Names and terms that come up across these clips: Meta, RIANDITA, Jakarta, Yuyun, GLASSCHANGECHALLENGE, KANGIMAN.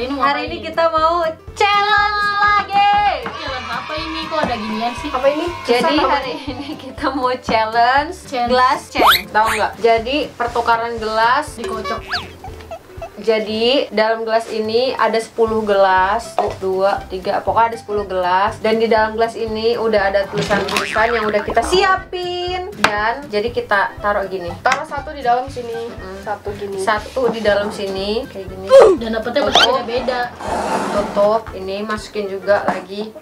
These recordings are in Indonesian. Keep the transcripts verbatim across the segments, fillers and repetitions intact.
Hari ini, hari ini kita mau challenge lagi. Challenge apa ini? Kok ada ginian sih? Apa ini? Jadi hari ini kita mau challenge, challenge. Glass change. Tahu nggak? Jadi pertukaran gelas dikocok. Jadi dalam gelas ini ada sepuluh gelas, dua, tiga, pokoknya ada sepuluh gelas. Dan di dalam gelas ini udah ada tulisan-tulisan yang udah kita siapin. Dan jadi kita taruh gini. Taruh satu di dalam sini, hmm. satu gini. Satu di dalam sini, kayak gini. Dan dapetnya beda-beda. Tutup, ini masukin juga lagi.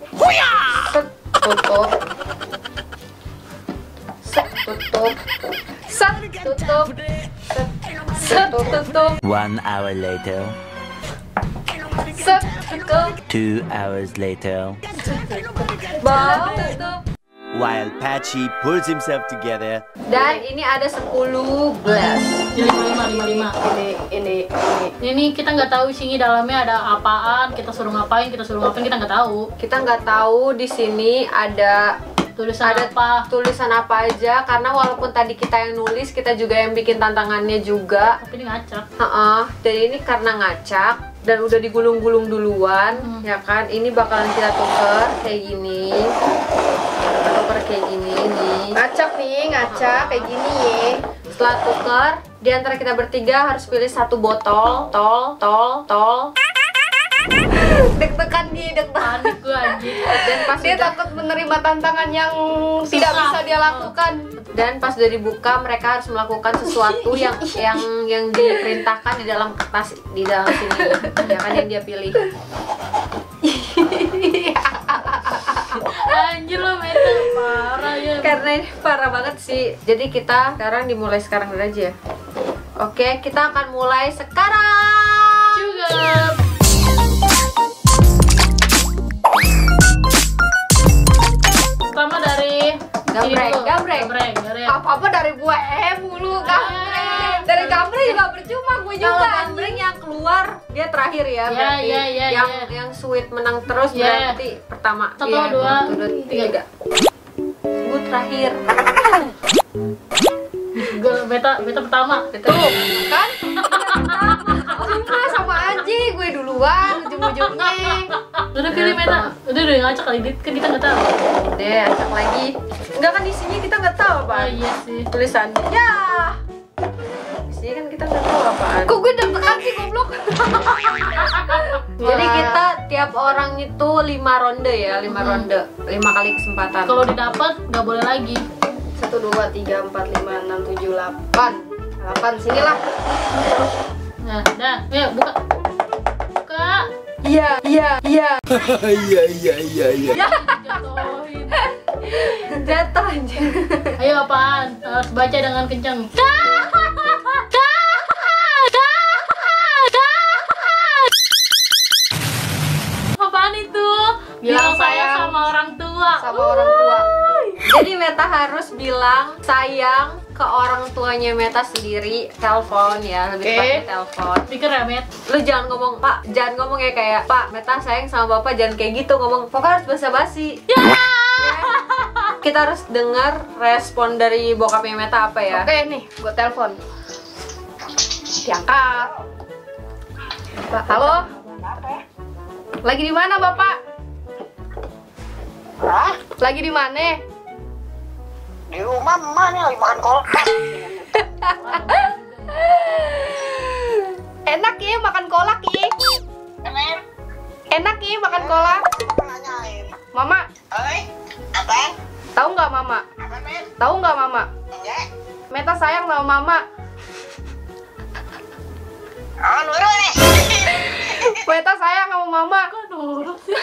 Set, tutup. Set, tutup. Set, tutup. Set. Set, tutup. One hour later. Set, tutup. Two hours later. Bau, tutup. While Patchy pulls himself together. Dan ini ada sepuluh gelas. Ini lima, lima, lima. Ini, ini, ini. Ini kita nggak tahu sini dalamnya ada apaan. Kita suruh ngapain, kita suruh ngapain, kita nggak tahu. Kita nggak tahu di sini ada. Tulisan ada apa? Tulisan apa aja, karena walaupun tadi kita yang nulis, kita juga yang bikin tantangannya juga. Tapi ini ngacak. Heeh. Jadi ini karena ngacak dan udah digulung-gulung duluan, hmm. ya kan? Ini bakalan kita tuker kayak gini. Kita tuker kayak gini nih. Ngacak nih, ngacak kayak gini ya. Setelah tuker, di antara kita bertiga harus pilih satu botol, tol, tol, tol. Deg-degan nih, deg-degan gue anjir. Dan pas dia udah, takut menerima tantangan yang susah, tidak bisa dia lakukan. Dan pas udah dibuka, mereka harus melakukan sesuatu yang yang yang diperintahkan di dalam kertas di dalam sini, ya kan, yang dia pilih. Anjir lo Meta, parah ya. Karena ini parah banget sih. Jadi kita sekarang dimulai sekarang aja ya. Oke, kita akan mulai sekarang. Juga. Pertama dari gambreng, gambreng, gambreng. Apa-apa dari gue, eh mulu gambreng. Dari gambreng juga percuma, gue juga. Kalau gambreng yang keluar dia terakhir ya, yeah, berarti yeah, yeah, yang yeah. yang sweet menang terus yeah. berarti pertama. Satu, yeah. dua, tiga. Gue terakhir. Beta, beta pertama. Beta tuh kan? Cuma sama aja, gue duluan ujung-ujungnya. Udah pilih Meta, udah udah ngacak kali, kan kita nggak tahu. Deh, acak lagi. Enggak kan di sini kita nggak tahu apa. Oh, iya sih. Tulisannya. Ya. Di sini kan kita nggak tahu apaan. Kok gue deg-degan sih goblok. Jadi kita tiap orang itu lima ronde ya, lima ronde, lima kali kesempatan. Kalau didapat nggak boleh lagi. satu dua tiga empat lima enam tujuh delapan. delapan sinilah. Nah, dah. Ayo buka. Buka. Iya, iya, iya. Iya, iya, iya, iya. Jatohin. Jatoh anjir. Ayo apaan? Harus baca dengan kencang. Apaan itu? Bilang sayang sama orang tua. Sama orang tua. Jadi Meta harus bilang sayang ke orang tuanya Meta sendiri. Telepon ya, lebih tepatnya telepon. Pikir ya Met, lu jangan ngomong Pak, jangan ngomong ya kayak Pak Meta sayang sama Bapak, jangan kayak gitu ngomong. Pokoknya harus basa-basi. Ya. Yeah. Yeah. Kita harus dengar respon dari bokapnya Meta apa ya? Oke okay, nih, gue telepon. Diangkat. Pak, halo. Lagi di mana Bapak? Hah? Lagi di mana? Di rumah mana lagi makan kolak. Enak ya makan kolak ya. Enak. Enak ya makan kolak. Mama. Oi. Apa? Tahu nggak Mama? Apa, Men? Tahu nggak Mama? Enggak. Meta sayang sama Mama. Ah, nurut nih. Meta sayang sama Mama. Kok nurut sih?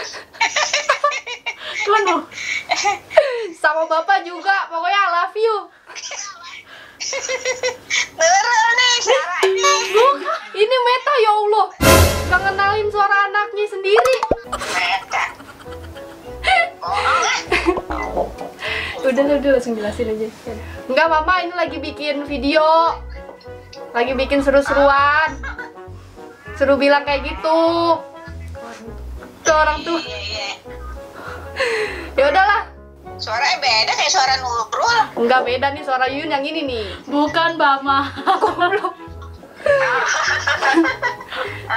Kok sama Bapak juga, pokoknya I love you. Nurul nih suaranya. Ini Meta ya Allah, nggak kenalin suara anaknya sendiri. Meta. Udah udah langsung jelasin aja. Enggak Mama, ini lagi bikin video, lagi bikin seru-seruan. Seru bilang kayak gitu ke orang tuh. Ya udahlah. Suaranya beda kayak suara Nurul. Enggak beda nih suara Yuyun yang ini nih. Bukan Mama. Aku belum.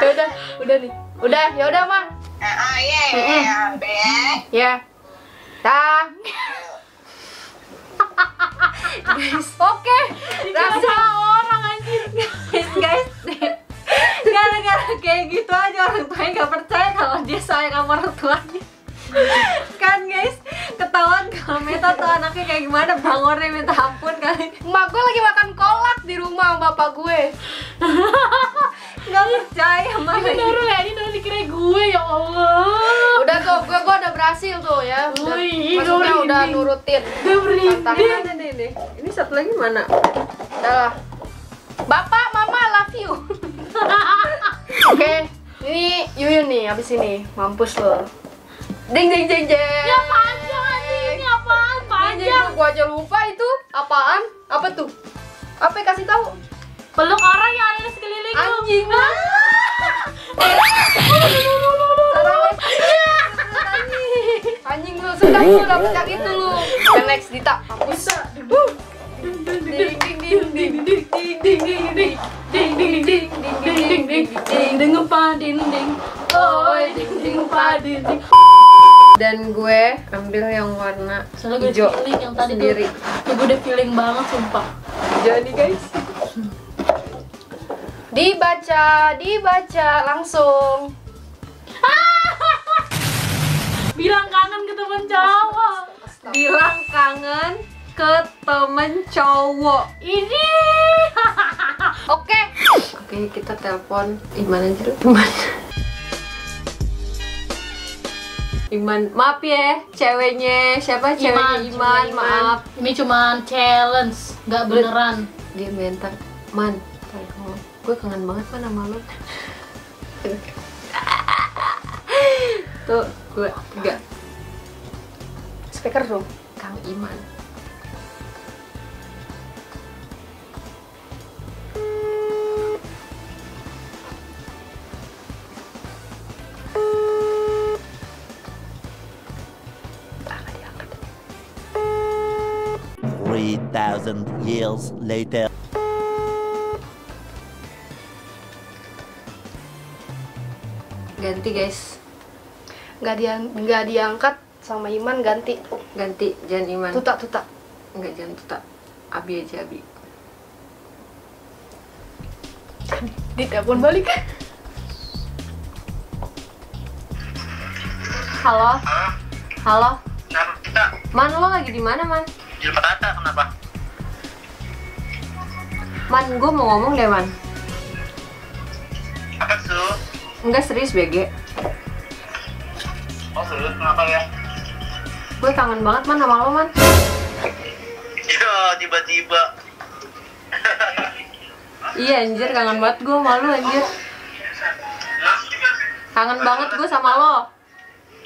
Ya udah, udah nih. Udah, ya udah, Mang. Oh iya, iya, iya. Tang. Guys, oke. Rasa orang anjing. Guys, guys. Gara-gara kayak gitu aja orang tuanya nggak percaya kalau dia sayang sama orang tuanya. Kan guys, ketahuan kalau Meta tuh anaknya kayak gimana, bangornya minta ampun kali. Emak gue lagi makan kolak di rumah bapak gue. Nggak percaya sama ini Nurul ya, ini Nurul dikira gue, ya Allah. Udah tuh, gue gue udah berhasil tuh ya. Wih, maksudnya udah nurutin tantangan ini. Ini satu lagi mana? Dah, bapak, mama, love you. Oke, okay. Ini Yuyun nih, abis ini mampus lo. Ding ding ding ding. Ya panjang aja ini apaan? Panjang. Gua aja lupa itu apaan? Apa tuh? Apa yang kasih tahu? Peluk orang yang ada di sekeliling lu. Anjing. Anjing lu, sudah lu dapat yang itu lu. The next Dita, mampus. Ding ding ding ding ding ding ding ding ding ding ding ding ding ding ngepadin ding. Oi ding ding ngepadin ding. Dan gue ambil yang warna soalnya hijau gue yang tadi sendiri tuh, tuh gue udah feeling banget sumpah. Jadi guys, dibaca dibaca langsung. Bilang kangen ke temen cowok, bilang kangen ke temen cowok ini. Oke oke okay, kita telepon Iman aja dulu. Teman Iman, maaf ya, ceweknya siapa? Ceweknya Iman, Iman, Iman, maaf. Ini cuman challenge, nggak beneran. Dia bentar, Man. Gue kangen banget Man sama lo. Tuh, gue tiga. Speaker dong, Kang Iman. three thousand years later. Ganti guys. Nggak diang nggak diangkat sama Iman, ganti. Ganti jangan Iman. Tuta tuta. Nggak jangan tuta. Abi aja Abi. Ditelepon balik. Halo. Halo. Man, lo lagi di mana, Man? Di Jakarta, kenapa? Man, gue mau ngomong deh, Man. Apa tuh? Enggak, serius, B G. Oh, serius? Kenapa ya? Gue kangen banget, Man, sama lo, Man. Iya, tiba-tiba. Iya, anjir, kangen banget gue sama lo, anjir. Kangen banget gue sama lo.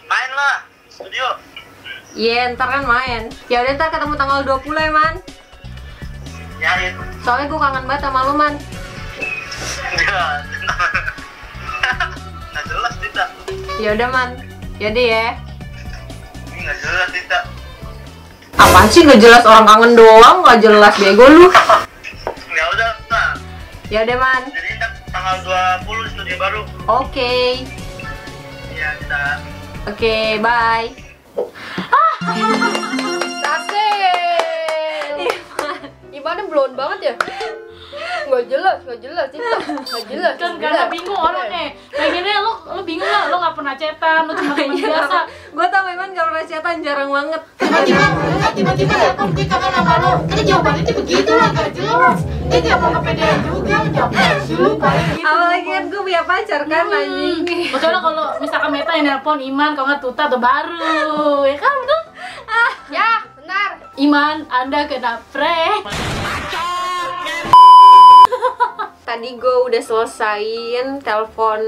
Main lah, studio. Iya, yeah, ntar kan main. Ya udah, ntar ketemu tanggal dua puluh ya, Man. Ya, ya. Soalnya gue kangen banget sama lu, Man. Ya. Nggak jelas, Dita. Ya udah, Man. Jadi ya. Ini nggak jelas, Dita. Apaan sih nggak jelas, orang kangen doang, nggak jelas bego lu. Ya udah, Man. Ya udah, Man. Jadi ntar tanggal dua puluh studio baru. Oke. Okay. Ya, kita. Oke, okay, bye. Tasik Iman, Imannya blond banget ya. Nggak jelas, nggak jelas itu, nggak jelas. Kan karena bingung orangnya. Pengennya lo, lo bingung lah, lo nggak pernah cetan, lo cuma teman biasa. Gue tau Iman nggak pernah cetan, jarang banget. Tiba-tiba, tiba-tiba telepon gue kangen sama lo. Karena jawabannya tuh begitu lah, nggak jelas. Dia nggak mau kepedean juga, nggak mau lupa. Apalagi kan gue punya pacar kan, anjing. Betul kalau misalkan Meta yang nelpon Iman, kalau nggak Tuta atau baru, ya kan betul? Ah, ya benar. Iman, anda kena prank. Tadi gue udah selesain telepon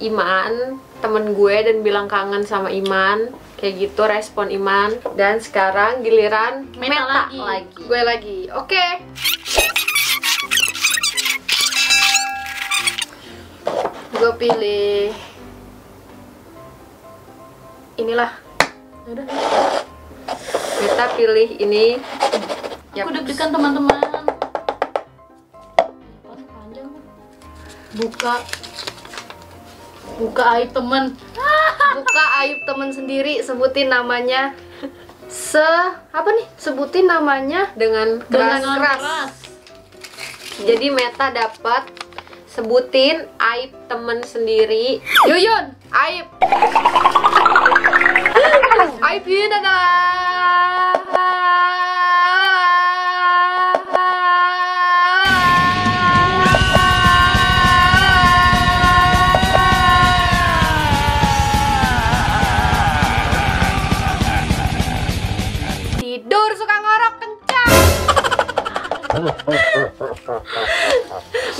Iman, temen gue, dan bilang kangen sama Iman. Kayak gitu respon Iman. Dan sekarang giliran Meta, Meta lagi. lagi Gue lagi, oke okay. Gue pilih inilah. Udah. Meta pilih ini. Aku deg-degan teman-teman. Buka Buka aib temen. Buka aib temen sendiri, sebutin namanya. Se apa nih? Sebutin namanya dengan keras. Dengan keras. Jadi Meta dapat sebutin aib temen sendiri. Yuyun, aib. Aib Yuyun adalah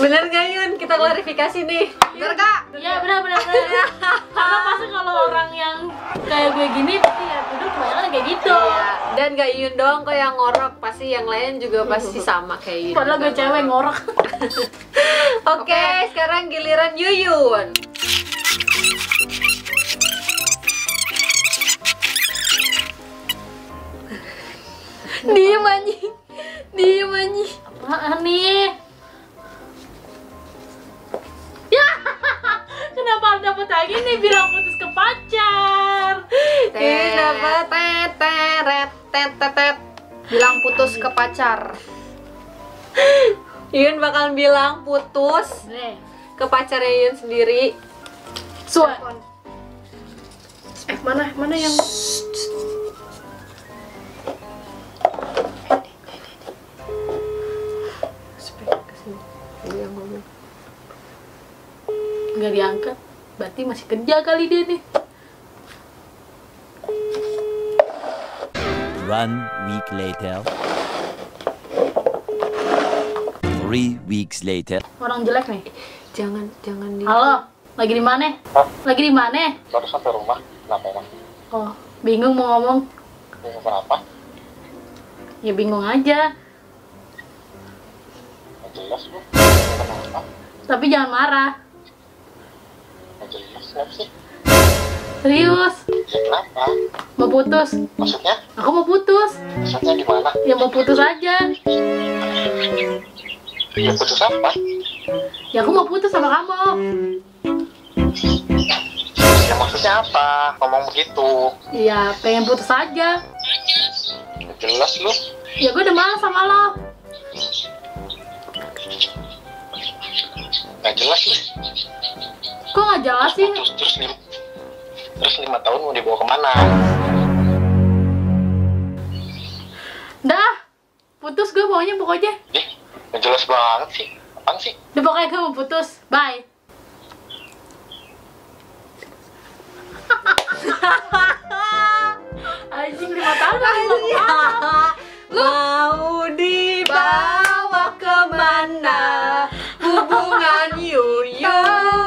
bener gak Yun? Kita klarifikasi nih. Bener kak? Iya bener bener bener. Karena pasti kalau orang yang kayak gue gini pasti ya duduk kebanyakan kayak gitu. Iya. Dan gak Yun doang kok yang ngorok, pasti yang lain juga pasti sama kayak Yun. Padahal gue cewek ngorok. Oke, sekarang giliran Yuyun. Diem anjing. Diem anjing. Apaan nih? Ya, kenapa harus dapet lagi nih bilang putus ke pacar? Ini dapat teteret tetetet bilang putus ke pacar. Yuyun bakal bilang putus ke pacarnya Yuyun sendiri. Suan. Eh mana mana yang? Nggak diangkat, berarti masih kerja kali dia nih. One week later, three weeks later. Orang jelek nih. Jangan, jangan di. Halo, lagi di mana? Lagi di mana? Baru sampai rumah, kenapa emang? Oh, bingung mau ngomong. Bingung kenapa? Ya bingung aja. Jelas bu. Tapi jangan marah. Serius? Kenapa? Mau putus? Maksudnya? Aku mau putus. Maksudnya gimana? Ya mau putus aja. Ya putus apa? Ya aku mau putus sama kamu. Ya maksudnya apa? Ngomong begitu. Ya pengen putus aja. Jelas lu. Ya gue udah malas sama lo. Gak jelas lu. Kok gak jelas sih? Terus, terus, terus lima tahun mau dibawa kemana? Dah, putus gue maunya pokoknya. Ih, gak jelas banget sih. Apaan sih? Udah pokoknya gue mau putus, bye. Anjing lima tahun lagi mau kemana? Mau dibawa kemana? Hubungan Yuyun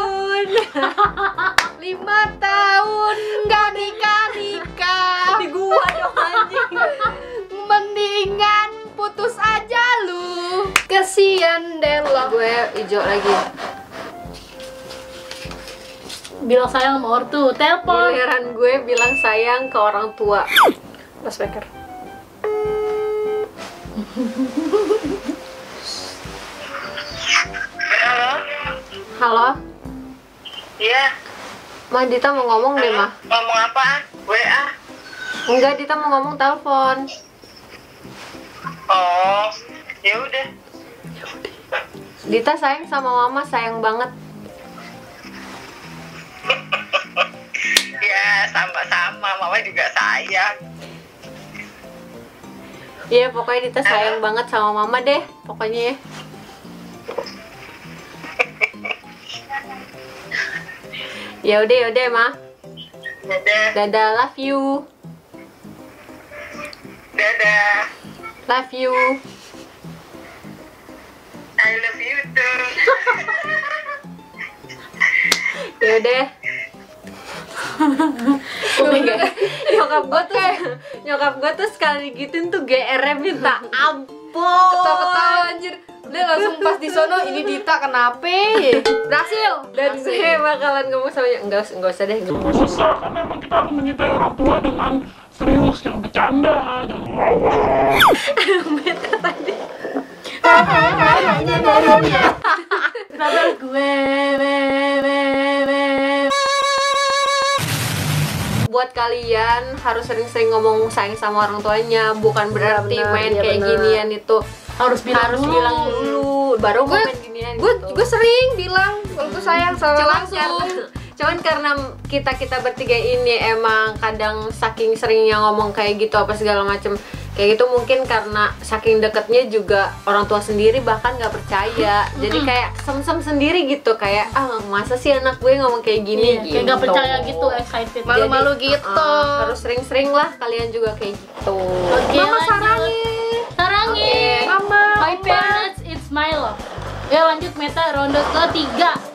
lima tahun gak nikah-nikah di gua dong anjing. Mendingan putus aja lu, kesian deh lo. Gue hijau lagi. Bilang sayang sama ortu, telepon. Giliran gue bilang sayang ke orang tua. Mas Becker. Halo. Halo. Iya. Ma, Dita mau ngomong deh, Ma. Ngomong apaan? W A? Enggak, Dita mau ngomong telepon. Oh, ya udah. Dita sayang sama Mama, sayang banget. Ya, sama-sama. Mama juga sayang. Iya, pokoknya Dita sayang uh. banget sama Mama deh, pokoknya ya. Ya udah, ya udah, Ma. Dadah. Dadah, love you. Dadah. Love you. I love you too. Ya udah. Nyokap gue tuh, nyokap gue tuh sekali gituin tuh G R M minta ampun. Ketawa-ketawa anjir. Dia langsung pas di sono, ini Dita kenapa? Berhasil. Dan gue bakalan ngomong sama dia, enggak enggak usah deh. Itu susah karena memang kita harus mencintai orang tua dengan serius, yang bercanda. Meta tadi. Kenapa gue? buat kalian harus sering-sering ngomong sayang sama orang tuanya. Bukan berarti ya bener, main ya kayak bener. ginian itu harus bilang harus dulu, bilang dulu. baru gue main ginian. Gue gitu. gue sering bilang waktu sayang sama langsung. Cuman karena kita kita bertiga ini emang kadang saking seringnya ngomong kayak gitu apa segala macem kayak gitu, mungkin karena saking deketnya juga orang tua sendiri bahkan nggak percaya, jadi kayak sem-sem sendiri gitu, kayak ah masa sih anak gue ngomong kayak gini, yeah, gitu, nggak percaya gitu, excited, malu-malu gitu. Uh, harus sering-sering lah kalian juga kayak gitu. Okay, mama sarangi sarangi okay. mama my parents it's my love ya. Lanjut Meta, ronde ketiga.